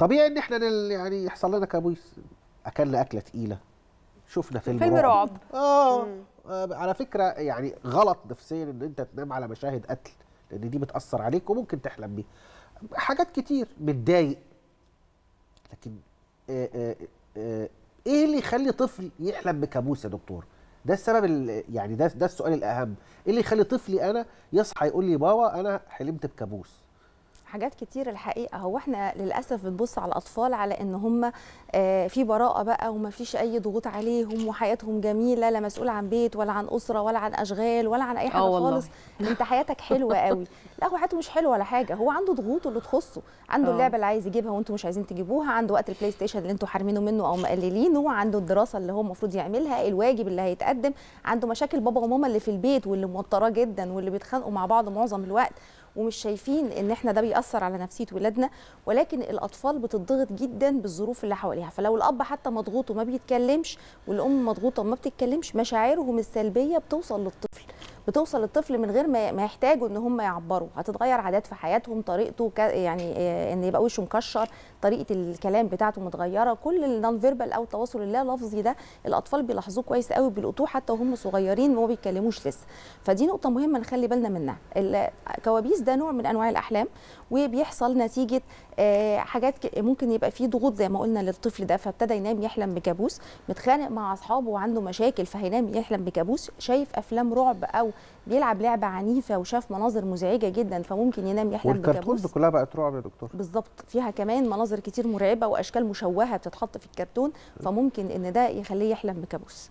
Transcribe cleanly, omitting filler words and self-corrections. طبيعي ان احنا يعني يحصل لنا كابوس، اكلنا اكله تقيله، شفنا فيلم رعب. على فكره يعني غلط نفسيا ان انت تنام على مشاهد قتل، لان دي بتاثر عليك وممكن تحلم بيها. حاجات كتير بتضايق، لكن ايه اللي يخلي طفل يحلم بكابوس يا دكتور؟ ده السبب يعني ده السؤال الاهم، ايه اللي يخلي طفلي انا يصحى يقول لي بابا انا حلمت بكابوس؟ حاجات كتير الحقيقه. هو احنا للاسف بنبص على الاطفال على ان هم في براءه بقى وما فيش اي ضغوط عليهم وحياتهم جميله، لا مسؤول عن بيت ولا عن اسره ولا عن اشغال ولا عن اي حاجه خالص. انت حياتك حلوه قوي. لا، هو حياته مش حلوه ولا حاجه، هو عنده ضغوطه اللي تخصه، عنده اللعبه اللي عايز يجيبها وانتم مش عايزين تجيبوها، عنده وقت البلاي ستيشن اللي انتم حارمينه منه او مقللينه، عنده الدراسه اللي هو المفروض يعملها، الواجب اللي هيتقدم، عنده مشاكل بابا وماما اللي في البيت واللي موتراه جدا واللي بيتخانقوا مع بعض معظم الوقت، ومش شايفين ان احنا ده بيأثر على نفسية ولادنا. ولكن الأطفال بتضغط جدا بالظروف اللي حواليها، فلو الأب حتى مضغوط وما بيتكلمش والأم مضغوطة وما بتتكلمش، مشاعرهم السلبية بتوصل للطفل من غير ما يحتاجوا ان هم يعبروا. هتتغير عادات في حياتهم، طريقته يعني ان يبقى وشه مكشر، طريقه الكلام بتاعته متغيره، كل النون فيربال او التواصل اللا لفظي ده الاطفال بيلاحظوه كويس قوي، بيلقطوه حتى وهم صغيرين وما بيتكلموش لسه. فدي نقطه مهمه نخلي بالنا منها. الكوابيس ده نوع من انواع الاحلام، وبيحصل نتيجه حاجات ممكن يبقى فيه ضغوط زي ما قلنا للطفل ده، فابتدى ينام يحلم بكابوس، متخانق مع اصحابه وعنده مشاكل فهينام يحلم بكابوس، شايف افلام رعب او بيلعب لعبه عنيفه وشاف مناظر مزعجه جدا فممكن ينام يحلم بكابوس. والكرتونز كلها بقت رعب يا دكتور. بالظبط، فيها كمان مناظر كتير مرعبه واشكال مشوهه بتتحط في الكرتون، فممكن ان ده يخليه يحلم بكابوس.